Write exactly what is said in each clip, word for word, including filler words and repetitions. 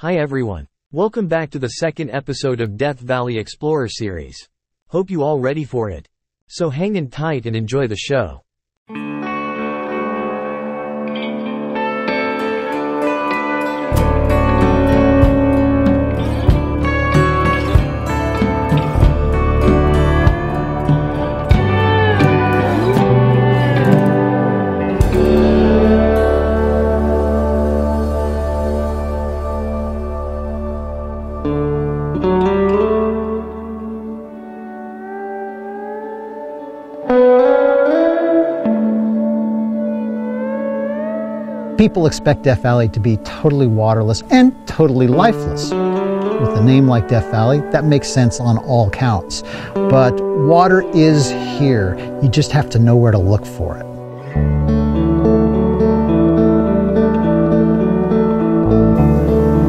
Hi everyone. Welcome back to the second episode of Death Valley Explorer series. Hope you all ready for it. So hang in tight and enjoy the show. People expect Death Valley to be totally waterless and totally lifeless. With a name like Death Valley, that makes sense on all counts. But water is here. You just have to know where to look for it.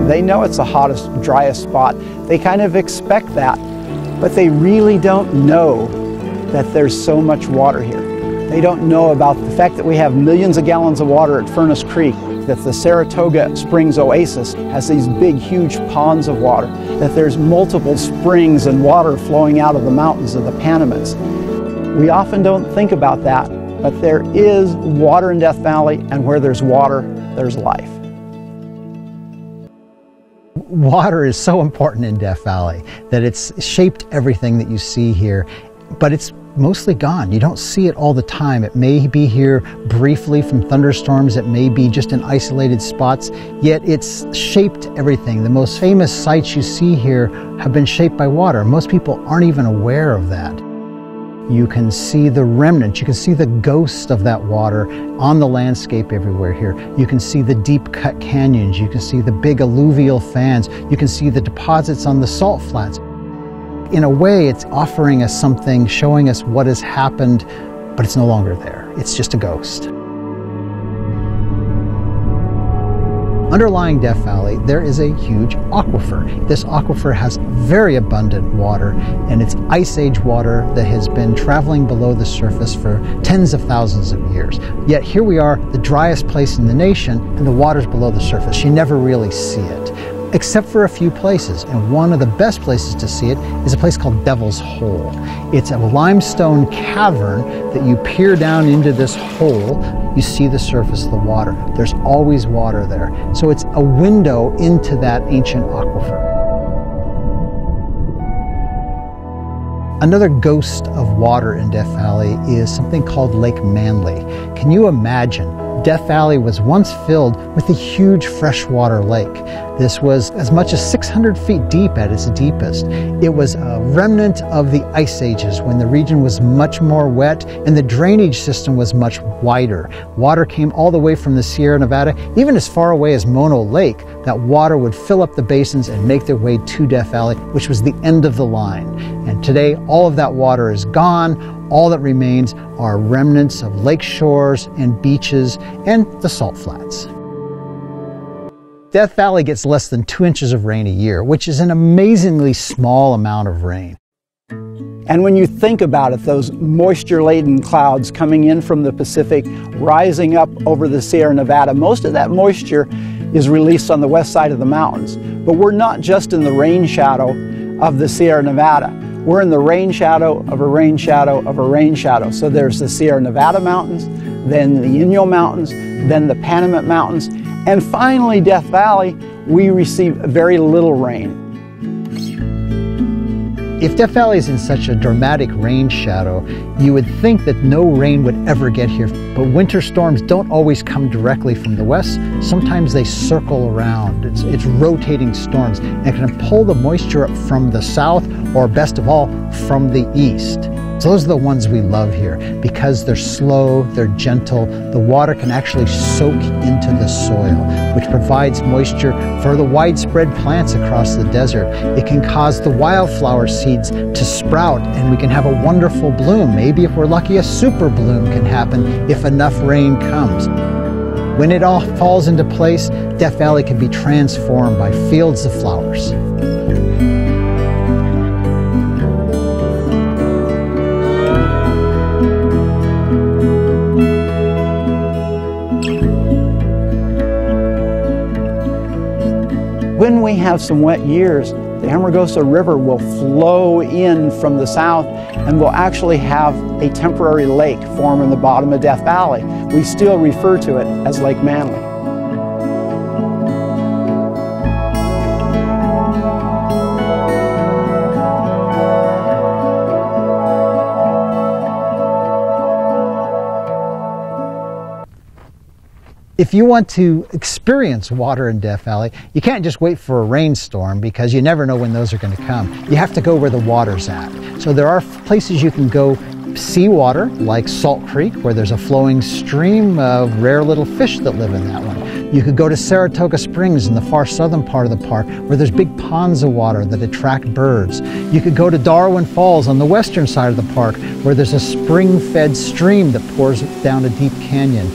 They know it's the hottest, driest spot. They kind of expect that, but they really don't know that there's so much water here. They don't know about the fact that we have millions of gallons of water at Furnace Creek, that the Saratoga Springs Oasis has these big, huge ponds of water, that there's multiple springs and water flowing out of the mountains of the Panamints. We often don't think about that, but there is water in Death Valley, and where there's water, there's life. Water is so important in Death Valley that it's shaped everything that you see here, but it's mostly gone. You don't see it all the time. It may be here briefly from thunderstorms. It may be just in isolated spots, yet it's shaped everything. The most famous sites you see here have been shaped by water. Most people aren't even aware of that. You can see the remnants. You can see the ghost of that water on the landscape everywhere here. You can see the deep cut canyons. You can see the big alluvial fans. You can see the deposits on the salt flats. In a way, it's offering us something, showing us what has happened, but it's no longer there. It's just a ghost. Underlying Death Valley, there is a huge aquifer. This aquifer has very abundant water, and it's ice age water that has been traveling below the surface for tens of thousands of years. Yet here we are, the driest place in the nation, and the water's below the surface. You never really see it, except for a few places, and one of the best places to see it is a place called Devil's Hole. It's a limestone cavern that you peer down into this hole, you see the surface of the water. There's always water there. So it's a window into that ancient aquifer. Another ghost of water in Death Valley is something called Lake Manly. Can you imagine? Death Valley was once filled with a huge freshwater lake. This was as much as six hundred feet deep at its deepest. It was a remnant of the ice ages when the region was much more wet and the drainage system was much wider. Water came all the way from the Sierra Nevada. Even as far away as Mono Lake, that water would fill up the basins and make their way to Death Valley, which was the end of the line. And today, all of that water is gone. All that remains are remnants of lake shores and beaches and the salt flats. Death Valley gets less than two inches of rain a year, which is an amazingly small amount of rain. And when you think about it, those moisture-laden clouds coming in from the Pacific, rising up over the Sierra Nevada, most of that moisture is released on the west side of the mountains. But we're not just in the rain shadow of the Sierra Nevada. We're in the rain shadow of a rain shadow of a rain shadow. So there's the Sierra Nevada Mountains, then the Inyo Mountains, then the Panamint Mountains, and finally Death Valley. We receive very little rain. If Death Valley is in such a dramatic rain shadow, you would think that no rain would ever get here. But winter storms don't always come directly from the west. Sometimes they circle around. It's, it's rotating storms and can pull the moisture up from the south, or best of all, from the east. So those are the ones we love here because they're slow, they're gentle. The water can actually soak into the soil, which provides moisture for the widespread plants across the desert. It can cause the wildflower seeds to sprout, and we can have a wonderful bloom. Maybe if we're lucky, a super bloom can happen if enough rain comes. When it all falls into place, Death Valley can be transformed by fields of flowers. When we have some wet years, the Amargosa River will flow in from the south and will actually have a temporary lake form in the bottom of Death Valley. We still refer to it as Lake Manly. If you want to experience water in Death Valley, you can't just wait for a rainstorm because you never know when those are going to come. You have to go where the water's at. So there are places you can go see water, like Salt Creek, where there's a flowing stream of rare little fish that live in that one. You could go to Saratoga Springs in the far southern part of the park, where there's big ponds of water that attract birds. You could go to Darwin Falls on the western side of the park, where there's a spring-fed stream that pours down a deep canyon.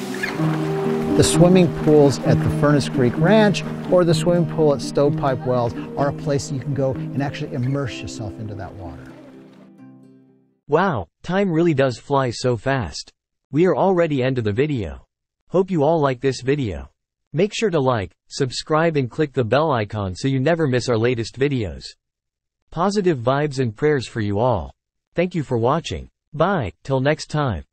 The swimming pools at the Furnace Creek Ranch or the swimming pool at Stovepipe Wells are a place that you can go and actually immerse yourself into that water. Wow, time really does fly so fast. We are already end of the video. Hope you all like this video. Make sure to like, subscribe and click the bell icon so you never miss our latest videos. Positive vibes and prayers for you all. Thank you for watching. Bye, till next time.